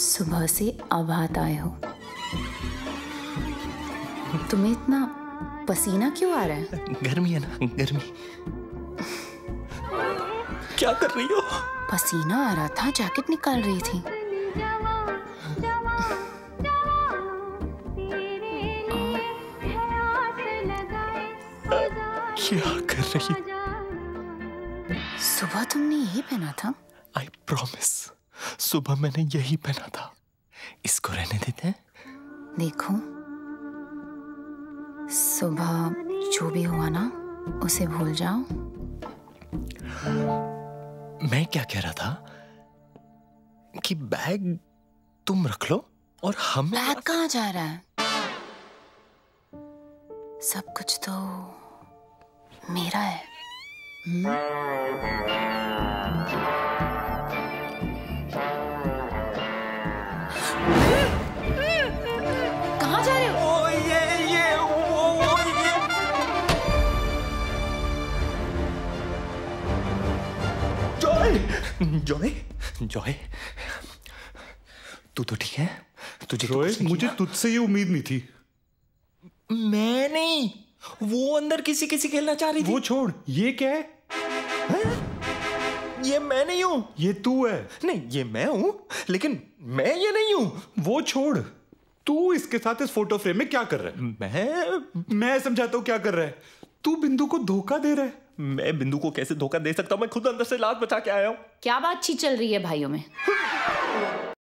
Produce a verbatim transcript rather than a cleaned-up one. सुबह से आभात आए हो। तुम्हें इतना पसीना क्यों आ रहा है? गर्मी है ना, गर्मी। क्या कर रही हो? पसीना आ रहा था, जैकेट निकाल रही थी। क्या कर रही? सुबह तुमने यही पहना था? I promise, सुबह मैंने यही पहना था। इसको रहने देते हैं। देखो, सुबह जो भी हुआ ना उसे भूल जाओ। मैं क्या कह रहा था कि बैग तुम रख लो और हम। बैग कहाँ जा रहा है? सब कुछ तो मेरा है। हुँ? जॉय, जॉय, तू तो ठीक है? तुझे तो कुछ नहीं? मुझे तुझसे ये उम्मीद नहीं थी। मैं नहीं, वो अंदर किसी किसी खेलना चाह रही थी। वो छोड़, ये क्या है? है? ये मैं नहीं हूं। ये तू है। नहीं, ये मैं हूं, लेकिन मैं ये नहीं हूं। वो छोड़, तू इसके साथ इस फोटो फ्रेम में क्या कर रहा है? मैं मैं समझाता हूँ क्या कर रहा है। तू बिंदु को धोखा दे रहा है। मैं बिंदु को कैसे धोखा दे सकता हूँ? मैं खुद अंदर से लात बचा के आया हूँ। क्या बातचीत चल रही है भाइयों में?